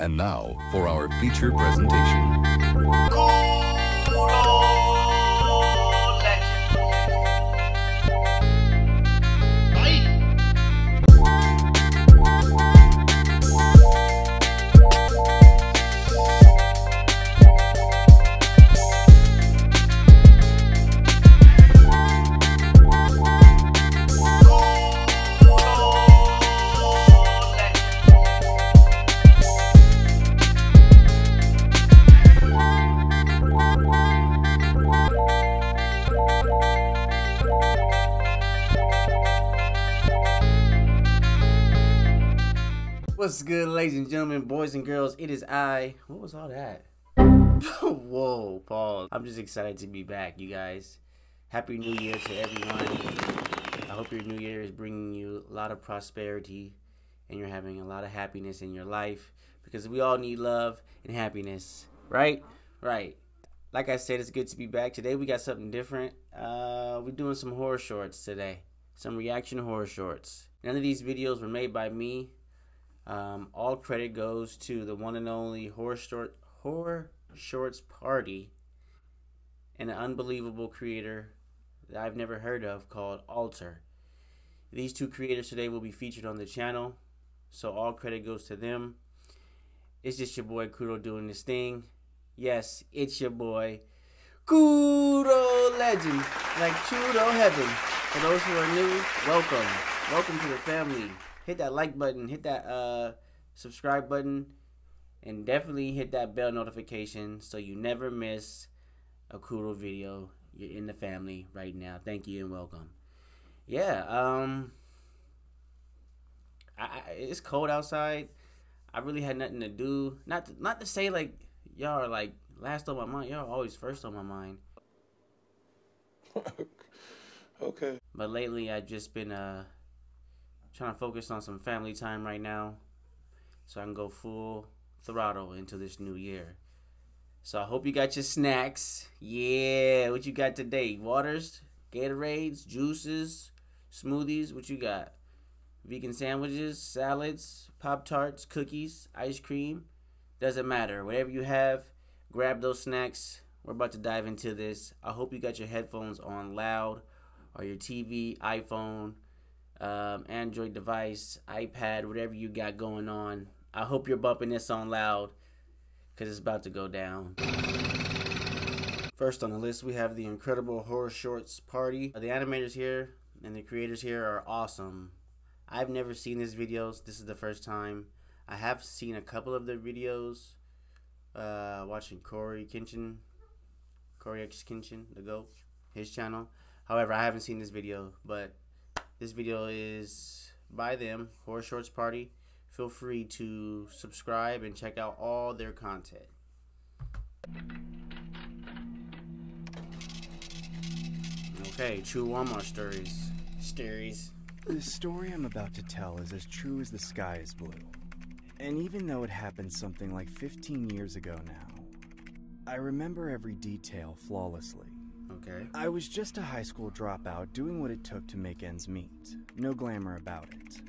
And now, for our feature presentation. Kuro Legend. What's good, ladies and gentlemen, boys and girls? It is I. What was all that? Whoa, pause. I'm just excited to be back, you guys. Happy New Year to everyone. I hope your new year is bringing you a lot of prosperity and you're having a lot of happiness in your life, because we all need love and happiness, right? Right. Like I said, it's good to be back. Today we got something different. We're doing some horror shorts today. Some reaction horror shorts. None of these videos were made by me. All credit goes to the one and only Horror Shorts Party and an unbelievable creator that I've never heard of called Alter. These two creators today will be featured on the channel, so all credit goes to them. It's just your boy Kuro doing this thing. Yes, it's your boy Kuro Legend, like Kuro Heaven. For those who are new, welcome. Welcome to the family. Hit that like button, hit that subscribe button, and definitely hit that bell notification so you never miss a Kuro video. You're in the family right now. Thank you and welcome. Yeah, it's cold outside. I really had nothing to do. Not to say like y'all are like last on my mind. Y'all are always first on my mind. Okay. But lately I've just been trying to focus on some family time right now so I can go full throttle into this new year. So I hope you got your snacks. Yeah, what you got today? Waters, Gatorades, juices, smoothies, what you got? Vegan sandwiches, salads, Pop-Tarts, cookies, ice cream. Doesn't matter. Whatever you have, grab those snacks. We're about to dive into this. I hope you got your headphones on loud, or your TV, iPhone, Android device, iPad, whatever you got going on. I hope you're bumping this on loud, because it's about to go down. First on the list, we have the incredible Horror Shorts Party. The animators here and the creators here are awesome. I've never seen these videos. This is the first time. I have seen a couple of their videos, watching Corey X Kinchin, the GOAT, his channel. However, I haven't seen this video, but this video is by them, Horror Shorts Party. Feel free to subscribe and check out all their content. Okay, true Walmart stories. The story I'm about to tell is as true as the sky is blue. And even though it happened something like 15 years ago now, I remember every detail flawlessly. Okay. I was just a high school dropout doing what it took to make ends meet. No glamour about it.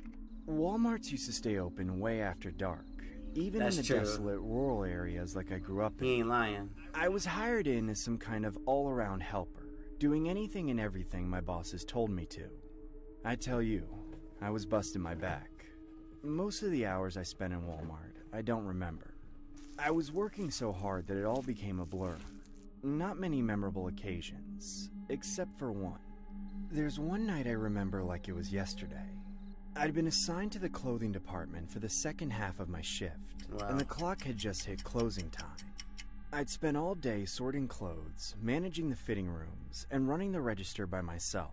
Walmarts used to stay open way after dark, even in the desolate rural areas like I grew up in. He ain't lying. I was hired in as some kind of all-around helper, doing anything and everything my bosses told me to. I tell you, I was busting my back. Most of the hours I spent in Walmart, I don't remember. I was working so hard that it all became a blur. Not many memorable occasions, except for one. There's one night I remember like it was yesterday. I'd been assigned to the clothing department for the second half of my shift, and the clock had just hit closing time. I'd spent all day sorting clothes, managing the fitting rooms, and running the register by myself.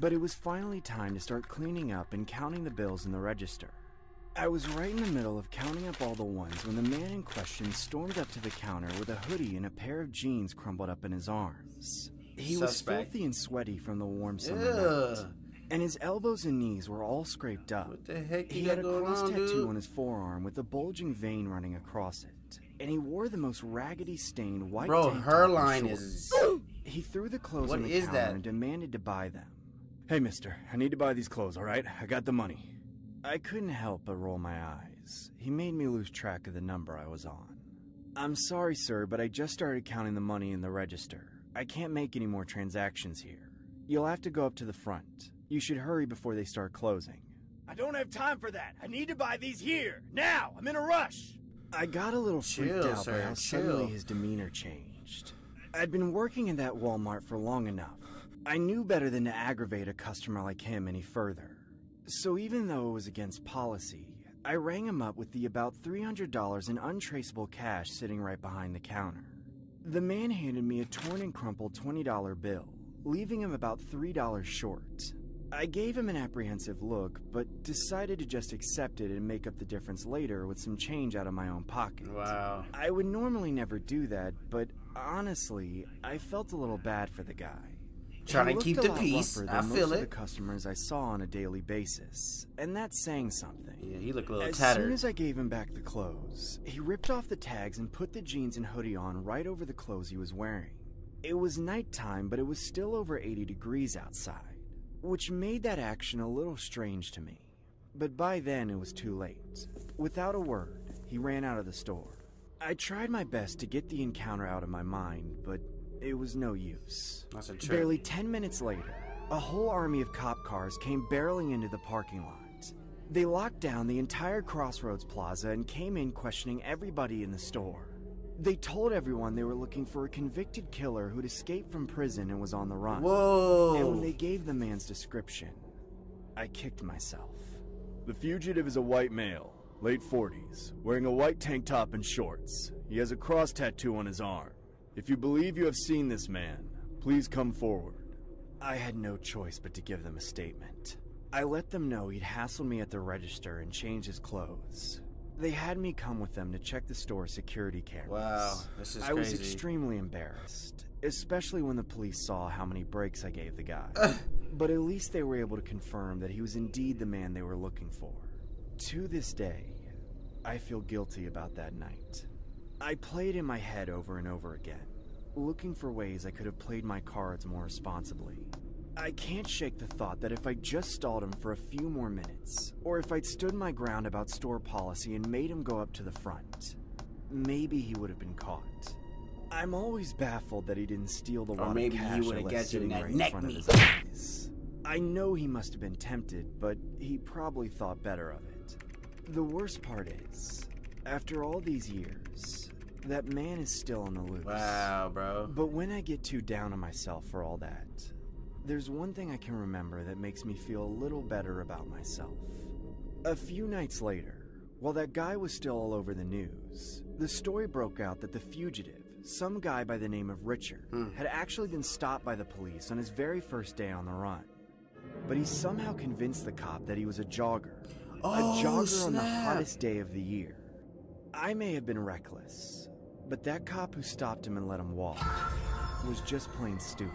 But it was finally time to start cleaning up and counting the bills in the register. I was right in the middle of counting up all the ones when the man in question stormed up to the counter with a hoodie and a pair of jeans crumbled up in his arms. He was filthy and sweaty from the warm summer night, and his elbows and knees were all scraped up. What the heck he had a cross tattoo on his forearm with a bulging vein running across it, and he wore the most raggedy stained white tank top and shorts. He threw the clothes on the counter and demanded to buy them. Hey mister, I need to buy these clothes, alright? I got the money. I couldn't help but roll my eyes. days, he made me lose track of the number I was on. I'm sorry, sir, but I just started counting the money in the register. I can't make any more transactions here. You'll have to go up to the front. You should hurry before they start closing. I don't have time for that. I need to buy these here. Now! I'm in a rush! I got a little freaked out by how suddenly his demeanor changed. I'd been working in that Walmart for long enough. I knew better than to aggravate a customer like him any further. So even though it was against policy, I rang him up with the about $300 in untraceable cash sitting right behind the counter. The man handed me a torn and crumpled $20 bill, leaving him about $3 short. I gave him an apprehensive look, but decided to just accept it and make up the difference later with some change out of my own pocket. Wow. I would normally never do that, but honestly, I felt a little bad for the guy. Trying to keep the peace. I feel it. The customers I saw on a daily basis, and that's saying something. Yeah, he looked a little tattered. As soon as I gave him back the clothes, he ripped off the tags and put the jeans and hoodie on right over the clothes he was wearing. It was nighttime, but it was still over 80 degrees outside, which made that action a little strange to me. But by then, it was too late. Without a word, he ran out of the store. I tried my best to get the encounter out of my mind, but it was no use. Barely 10 minutes later, a whole army of cop cars came barreling into the parking lot. They locked down the entire Crossroads Plaza and came in questioning everybody in the store. They told everyone they were looking for a convicted killer who'd escaped from prison and was on the run. Whoa! And when they gave the man's description, I kicked myself. The fugitive is a white male, late 40s, wearing a white tank top and shorts. He has a cross tattoo on his arm. If you believe you have seen this man, please come forward. I had no choice but to give them a statement. I let them know he'd hassled me at the register and changed his clothes. They had me come with them to check the store's security cameras. Wow, this is crazy. I was extremely embarrassed, especially when the police saw how many breaks I gave the guy. But at least they were able to confirm that he was indeed the man they were looking for. To this day, I feel guilty about that night. I played in my head over and over again, looking for ways I could have played my cards more responsibly. I can't shake the thought that if I just stalled him for a few more minutes, or if I'd stood my ground about store policy and made him go up to the front, maybe he would have been caught. I'm always baffled that he didn't steal the wad of cash he would have got sitting right in front of his eyes. I know he must have been tempted, but he probably thought better of it. The worst part is, after all these years, that man is still on the loose. Wow, bro. But when I get too down on myself for all that, there's one thing I can remember that makes me feel a little better about myself. A few nights later, while that guy was still all over the news, the story broke out that the fugitive, some guy by the name of Richard, had actually been stopped by the police on his very first day on the run. But he somehow convinced the cop that he was a jogger. Oh, a jogger on the hottest day of the year. I may have been reckless, but that cop who stopped him and let him walk was just plain stupid.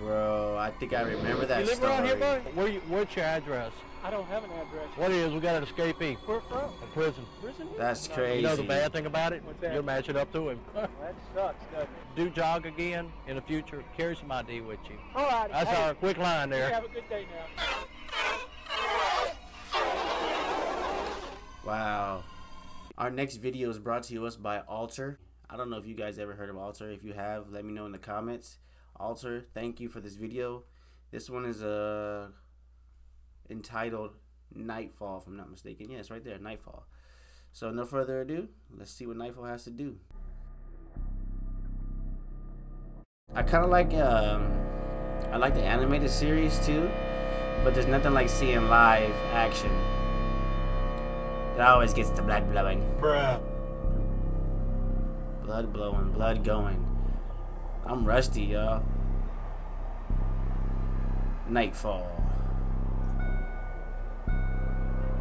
Bro, I think I remember that story. You live around here, boy? What's your address? I don't have an address. What is? We got an escapee. Where from? A prison. Prison? That's crazy. You know the bad thing about it? What's that? You'll match it up to him. That sucks, doesn't it? Do jog again in the future. Carry some ID with you. All right. That's our quick line there. Have a good day now. Wow. Our next video is brought to us by Alter. I don't know if you guys ever heard of Alter. If you have, let me know in the comments. Alter, thank you for this video. This one is entitled Nightfall, if I'm not mistaken. Yeah, it's right there, Nightfall. So no further ado, let's see what Nightfall has to do. I kind of like I like the animated series too, but there's nothing like seeing live action. That always gets the blood blowing. Bruh. Blood blowing, blood going. I'm rusty, y'all. Nightfall.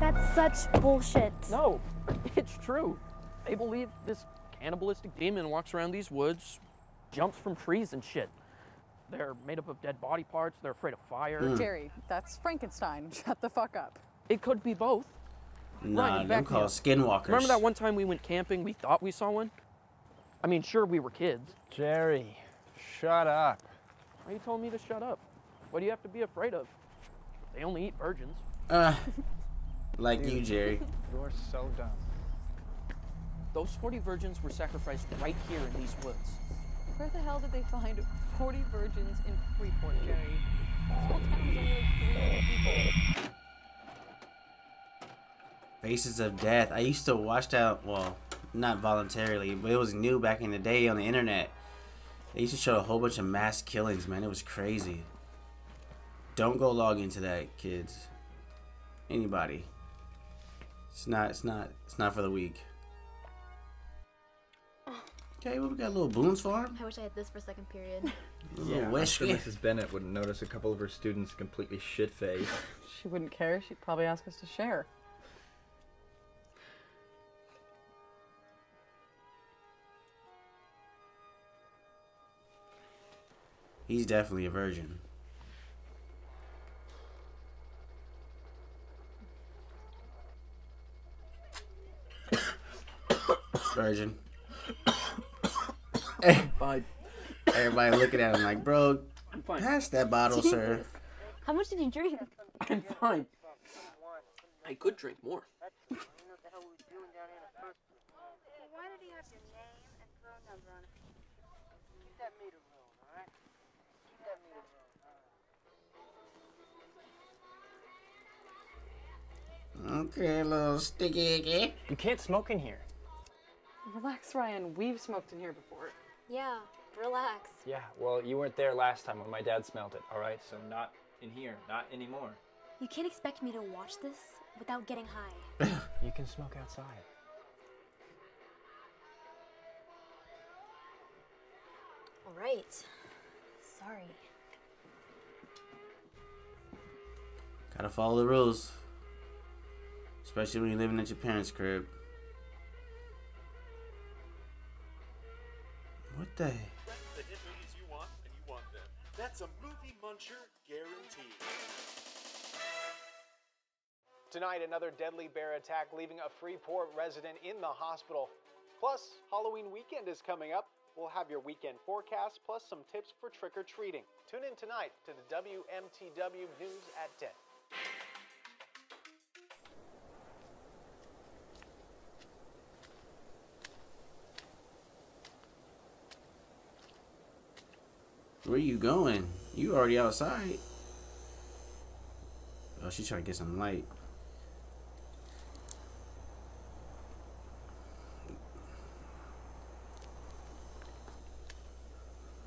That's such bullshit. No, it's true. They believe this cannibalistic demon walks around these woods, jumps from trees and shit. They're made up of dead body parts. They're afraid of fire. Jerry, that's Frankenstein. Shut the fuck up. It could be both. Nah, right, they're called skinwalkers. Remember that one time we went camping, we thought we saw one? I mean, sure, we were kids. Jerry, shut up. Why are you telling me to shut up? What do you have to be afraid of? They only eat virgins. Like you, Jerry. You're so dumb. Those 40 virgins were sacrificed right here in these woods. Where the hell did they find 40 virgins in Freeport, Jerry? This whole town is only like 300 people. Faces of Death. I used to watch that, well, not voluntarily, but it was new back in the day on the internet. They used to show a whole bunch of mass killings, man. It was crazy. Don't go log into that, kids. Anybody. It's not for the weak. Okay, well, we got a little Boone's Farm. I wish I had this for second period. Yeah, I'm sure Mrs. Bennett wouldn't notice a couple of her students completely shit-faced. She wouldn't care. She'd probably ask us to share. He's definitely a virgin. Virgin. Everybody looking at him like, bro, I'm fine. Pass that bottle, sir. How much did you drink? I'm fine. I could drink more. Okay, little sticky. You can't smoke in here. Relax, Ryan. We've smoked in here before. Yeah, relax. Yeah, well, you weren't there last time when my dad smelled it, all right? So not in here, not anymore. You can't expect me to watch this without getting high. You can smoke outside. All right. Sorry. Gotta follow the rules. Especially when you're living at your parents' crib. What the? That's the hit movies you want, and you want them. That's a movie muncher guaranteed. Tonight, another deadly bear attack, leaving a Freeport resident in the hospital. Plus, Halloween weekend is coming up. We'll have your weekend forecast, plus some tips for trick-or-treating. Tune in tonight to the WMTW News at 10. Where you going? You already outside. Oh, she's trying to get some light.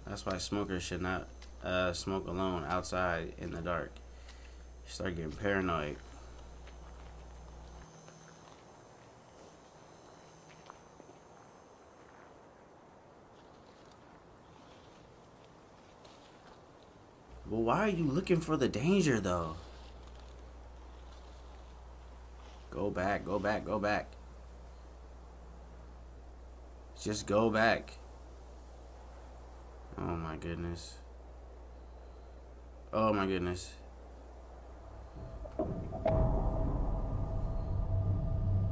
That's why smokers should not smoke alone outside in the dark. You start getting paranoid. Well, why are you looking for the danger, though? Go back, go back, go back. Just go back. Oh, my goodness. Oh, my goodness.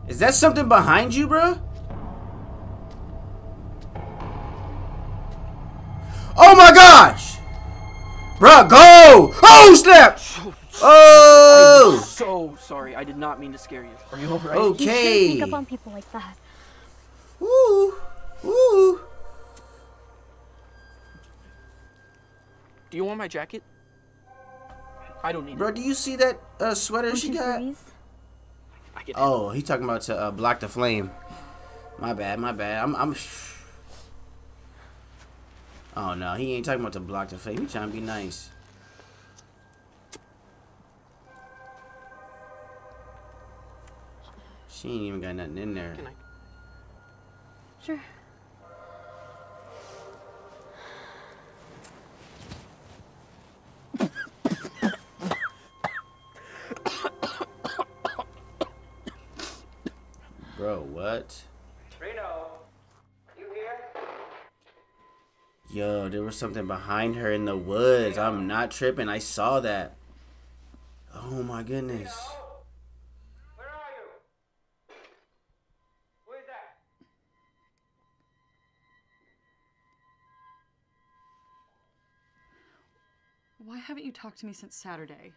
Is that something behind you, bruh? Oh, my gosh! Bruh, go! Oh, snap! Oh! I'm so sorry. I did not mean to scare you. Are you alright? Okay. You shouldn't pick up on people like that. Ooh. Ooh. Do you want my jacket? I don't need it. Bro, do you see that sweater she got? Oh, he's talking about to block the flame. My bad, my bad. I'm... Oh no, he ain't talking about to block the flame. He trying to be nice. She ain't even got nothing in there. Can I? Sure. Bro, what? Reno, you here? Yo, there was something behind her in the woods. I'm not tripping. I saw that. Oh my goodness. Where are you? Who is that? Why haven't you talked to me since Saturday?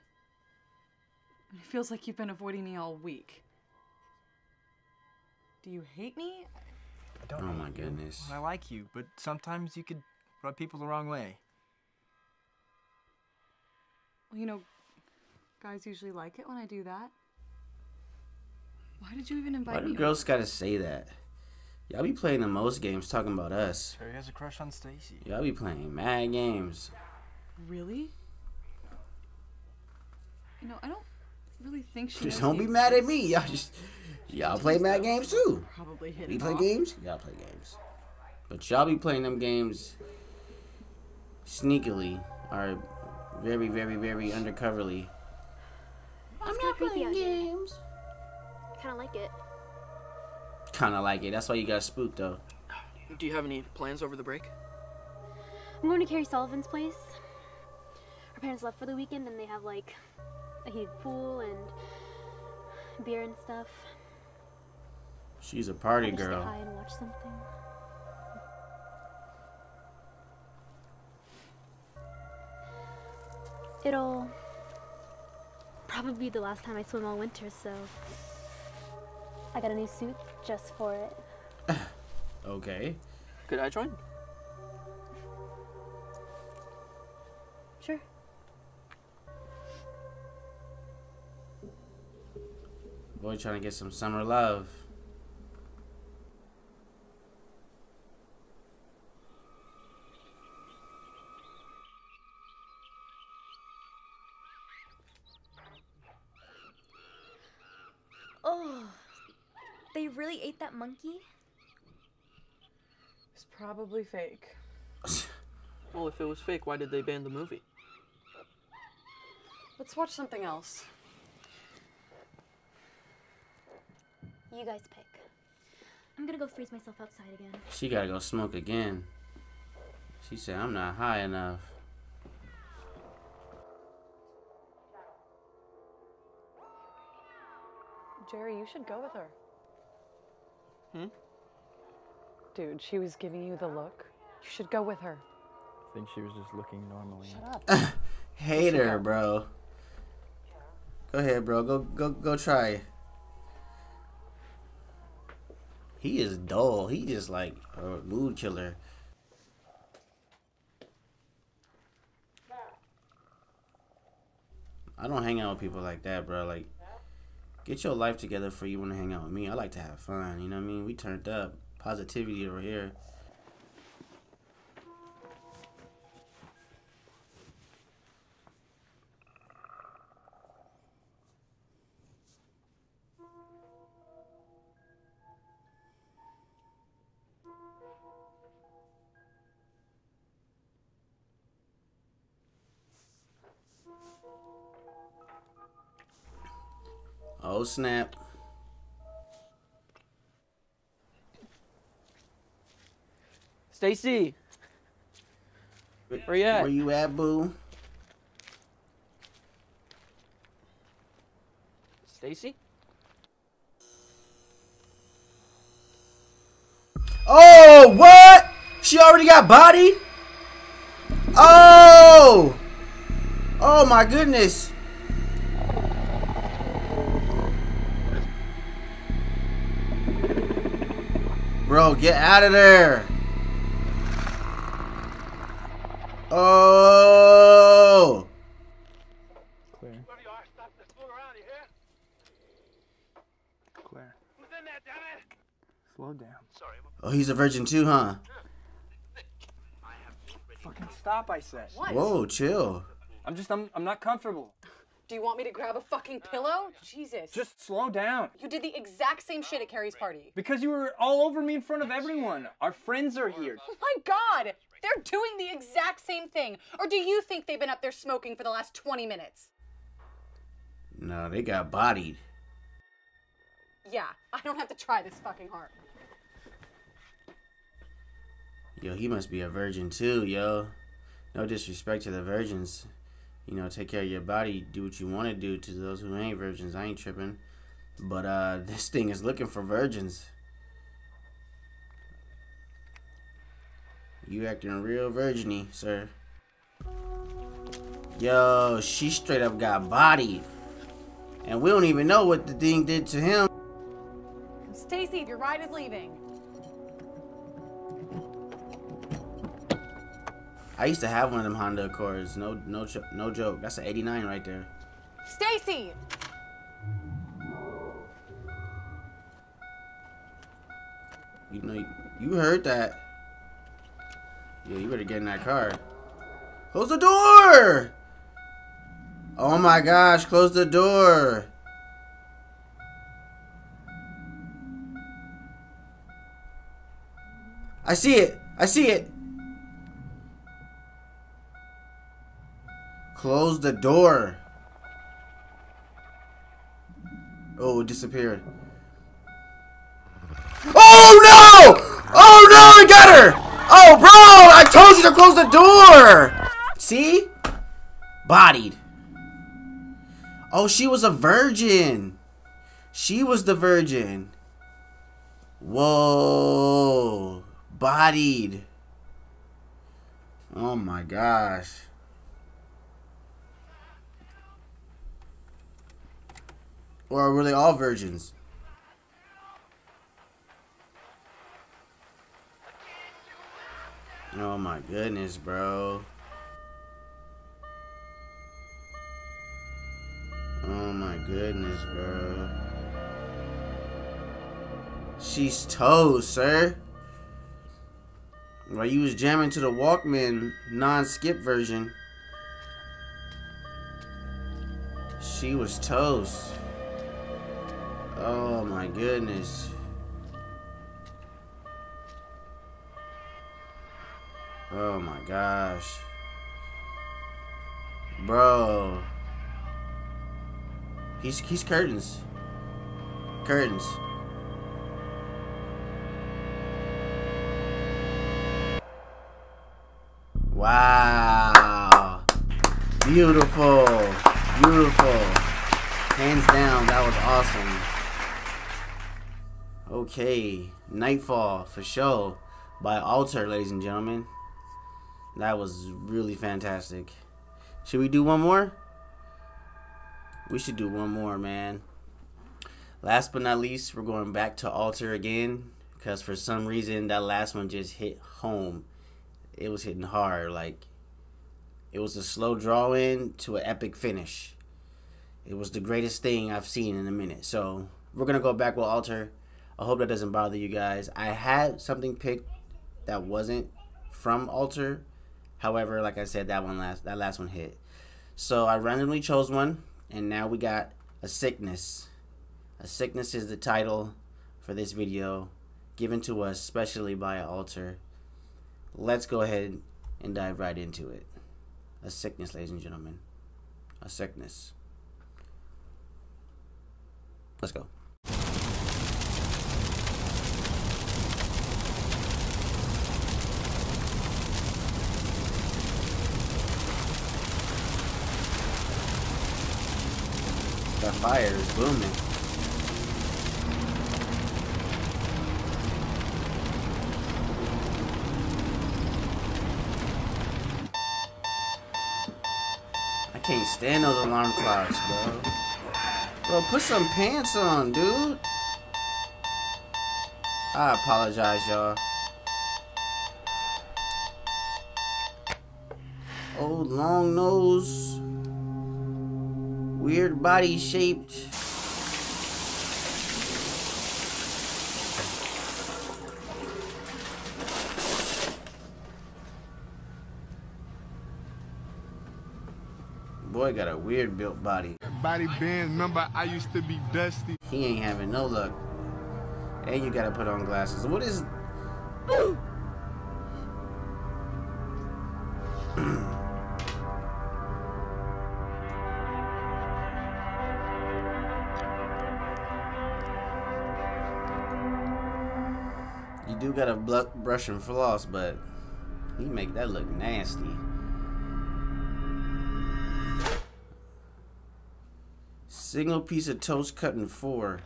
It feels like you've been avoiding me all week. Do you hate me? I don't know. Oh my goodness. I like you, but sometimes you could rub people the wrong way. Well, you know, guys usually like it when I do that. Why did you even invite me? Why do girls gotta say that? Y'all be playing the most games talking about us. Terry has a crush on Stacy. Y'all be playing mad games. Really? You know, I don't really think she. Just don't be mad at me. Y'all play mad games too. Probably hit. We play games. Y'all play games. But y'all be playing them games sneakily or very, very, very undercoverly. I'm not playing games. I kind of like it. That's why you got spooked, though. Do you have any plans over the break? I'm going to Carrie Sullivan's place. Her parents left for the weekend, and they have, like, a heated pool and beer and stuff. She's a party girl. Just stay high and watch something. It'll probably be the last time I swim all winter, so... I got a new suit just for it. Okay. Could I join? Sure. Boy, trying to get some summer love. Really ate that monkey? It's probably fake. Well, if it was fake, why did they ban the movie? Let's watch something else. You guys pick. I'm gonna go freeze myself outside again. She gotta go smoke again. She said, I'm not high enough. Jerry, you should go with her. Hmm? Dude, she was giving you the look. You should go with her. I think she was just looking normally. Shut up. Hate her, bro. Go ahead, bro. Go try. He is dull. He just like a mood killer. I don't hang out with people like that, bro. Like, get your life together before you want to hang out with me. I like to have fun, you know what I mean? We turned up. Positivity over here. Oh snap. Stacy. Where you at? Where you at, boo? Stacy? Oh, what? She already got bodied? Oh! Oh my goodness. Bro, get out of there. Oh! Claire. Claire. Slow down. Oh, he's a virgin too, huh? Fucking stop, I said. What? Whoa, chill. I'm not comfortable. Do you want me to grab a fucking pillow? Jesus. Just slow down. You did the exact same shit at Carrie's party. Because you were all over me in front of everyone. Our friends are here. Oh my God! They're doing the exact same thing. Or do you think they've been up there smoking for the last 20 minutes? No, they got bodied. Yeah, I don't have to try this fucking hard. Yo, he must be a virgin too, yo. No disrespect to the virgins. You know, take care of your body. Do what you want to do. To those who ain't virgins, I ain't tripping. But this thing is looking for virgins. You acting real virginy, sir. Yo, she straight up got bodied. And we don't even know what the thing did to him. Stacy, your ride is leaving. I used to have one of them Honda Accords. No joke. That's an 89 right there. Stacy! You know, you heard that. Yeah, you better get in that car. Close the door! Oh my gosh, close the door. I see it. I see it. Close the door. Oh, it disappeared. Oh no! Oh no, I got her! Oh bro, I told you to close the door! See? Bodied. Oh, she was a virgin. She was the virgin. Whoa. Bodied. Oh my gosh. Or were they all virgins? Oh my goodness, bro. Oh my goodness, bro. She's toast, sir. Well, you was jamming to the Walkman non-skip version. She was toast. Oh my goodness. Oh my gosh. Bro. He's curtains. Curtains. Wow. Beautiful. Beautiful. Hands down, that was awesome. Okay. Nightfall for show by Alter, ladies and gentlemen. That was really fantastic. Should we do one more? We should do one more, man. Last but not least, we're going back to Alter again. Because for some reason, that last one just hit home. It was hitting hard. Like, it was a slow draw-in to an epic finish. It was the greatest thing I've seen in a minute. So, we're going to go back with Alter. I hope that doesn't bother you guys. I had something picked that wasn't from Alter. However, like I said, that last one hit. So I randomly chose one, and now we got A Sickness. A Sickness is the title for this video, given to us specially by Alter. Let's go ahead and dive right into it. A Sickness, ladies and gentlemen. A Sickness. Let's go. That fire is booming. I can't stand those alarm clocks, bro. Bro, put some pants on, dude. I apologize, y'all. Oh, long nose. Weird body shaped. Boy got a weird built body. Body bends, remember I used to be dusty. He ain't having no luck. And you gotta put on glasses. What is... You gotta brush and floss, but he make that look nasty. Single piece of toast cut in four.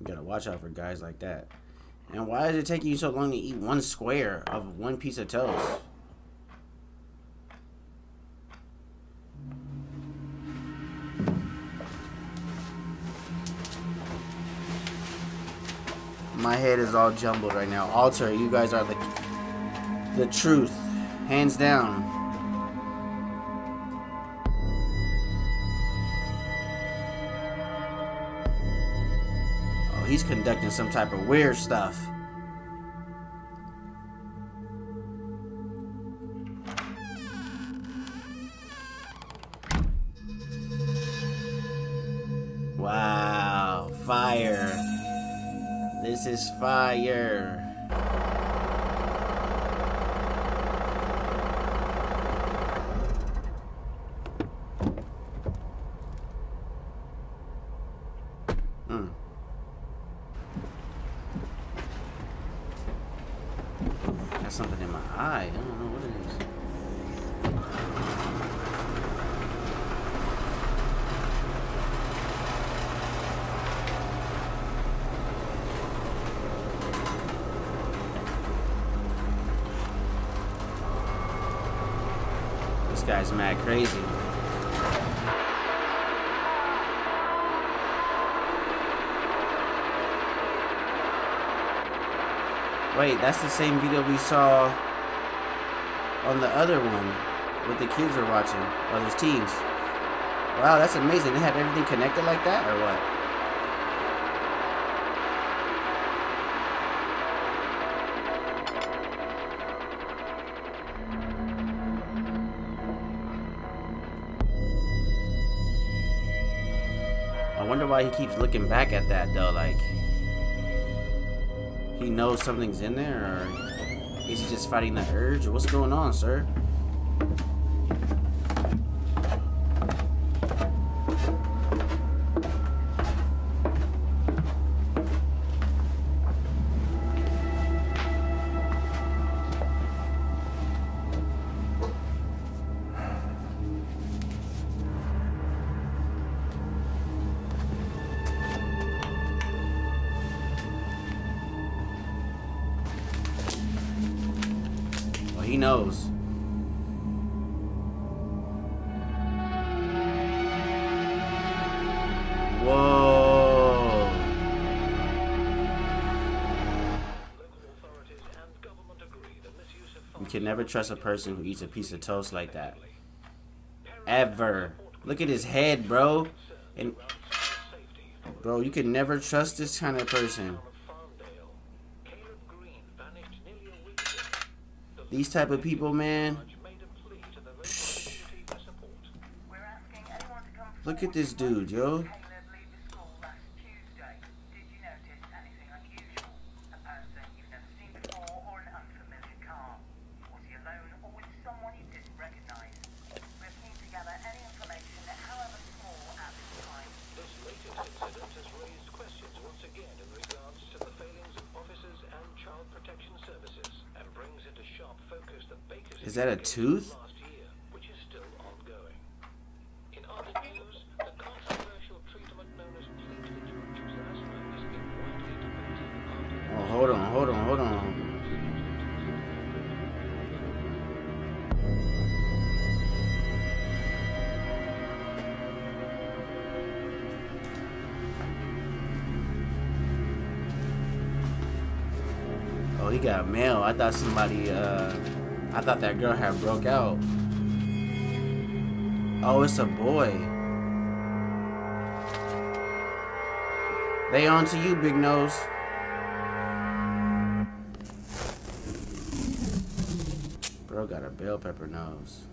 You gotta watch out for guys like that. And why is it taking you so long to eat one square of one piece of toast? My head is all jumbled right now. Alter, you guys are the truth. Hands down. Oh, he's conducting some type of weird stuff. Wow, fire. This is fire. Got something in my eye. I don't know what it is. This guy's mad crazy. Wait, that's the same video we saw on the other one with the kids are watching, or those teens. Wow, that's amazing. They have everything connected like that, or what? I wonder why he keeps looking back at that though, like he knows something's in there, or is he just fighting the urge, or what's going on, sir? He knows. Whoa. You can never trust a person who eats a piece of toast like that. Ever. Look at his head, bro. And bro, you can never trust this kind of person. These type of people, man. Look at this dude, yo. Is that a tooth? Oh, hold on, hold on, hold on. Oh, he got mail. I thought somebody, I thought that girl had broke out. Oh, it's a boy. They on to you, Big Nose. Bro got a bell pepper nose.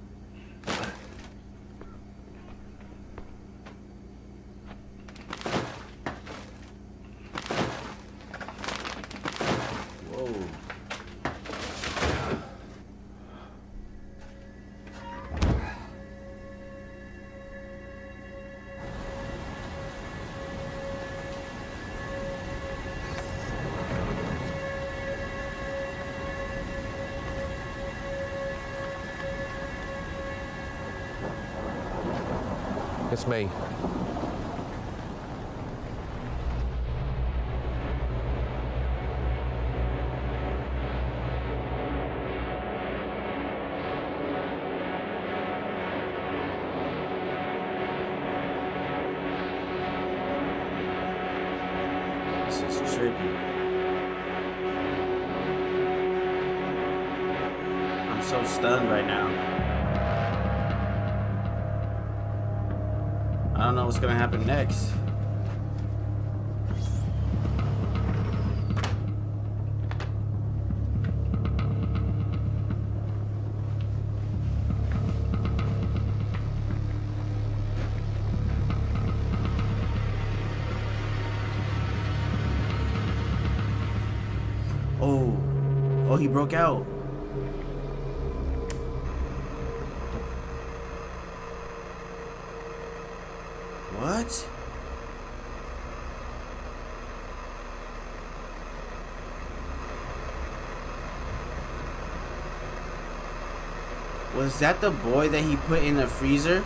It's me. This is trippy. so stunned right now. I don't know what's gonna happen next. Oh, he broke out. What? Was that the boy that he put in the freezer?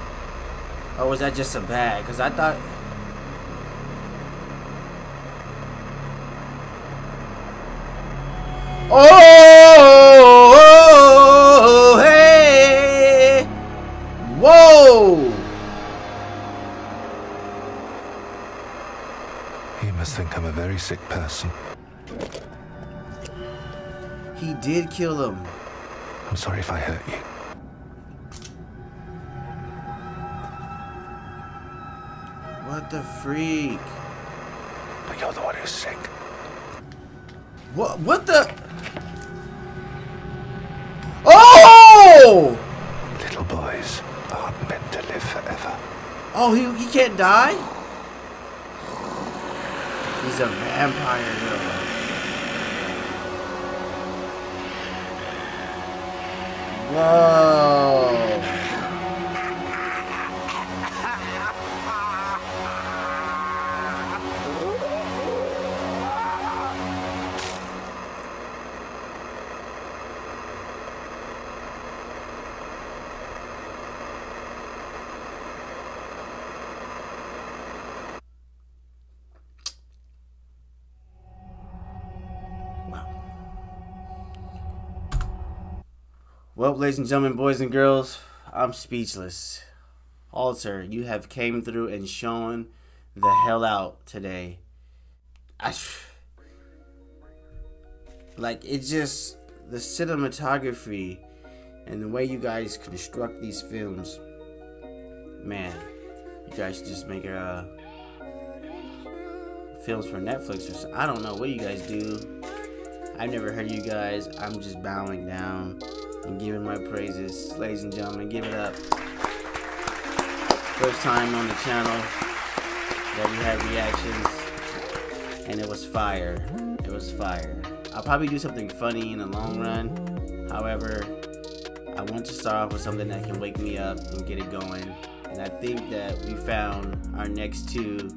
Or was that just a bag? Because I thought... Oh, hey! Whoa! He must think I'm a very sick person. He did kill him. I'm sorry if I hurt you. What the freak? But you're the one who's sick. What the? Oh! Little boys aren't meant to live forever. Oh, he can't die? He's a vampire though. Whoa. Well, ladies and gentlemen, boys and girls, I'm speechless. Alter, you have came through and shown the hell out today. Like, it's just the cinematography and the way you guys construct these films. Man, you guys should just make films for Netflix or something. I don't know what you guys do. I've never heard of you guys. I'm just bowing down and giving my praises. Ladies and gentlemen, give it up. First time on the channel that we had reactions, and it was fire. It was fire. I'll probably do something funny in the long run. However, I want to start off with something that can wake me up and get it going. And I think that we found our next two,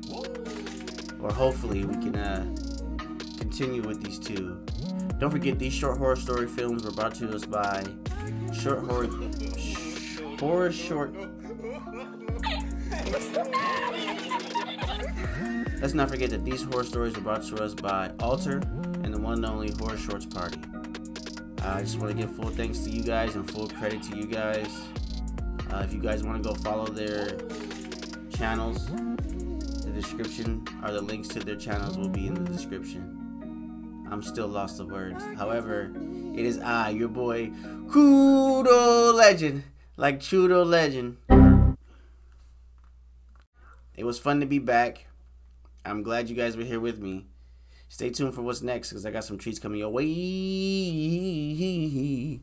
or hopefully we can continue with these two. Don't forget, these short horror story films were brought to us by Let's not forget that these horror stories were brought to us by Alter and the one and only Horror Shorts Party. I just want to give full thanks to you guys and full credit to you guys. If you guys want to go follow their channels, the description or the links to their channels will be in the description. I'm still lost of words. However, it is I, your boy, Kuro Legend. Like Kuro Legend. It was fun to be back. I'm glad you guys were here with me. Stay tuned for what's next, because I got some treats coming your way.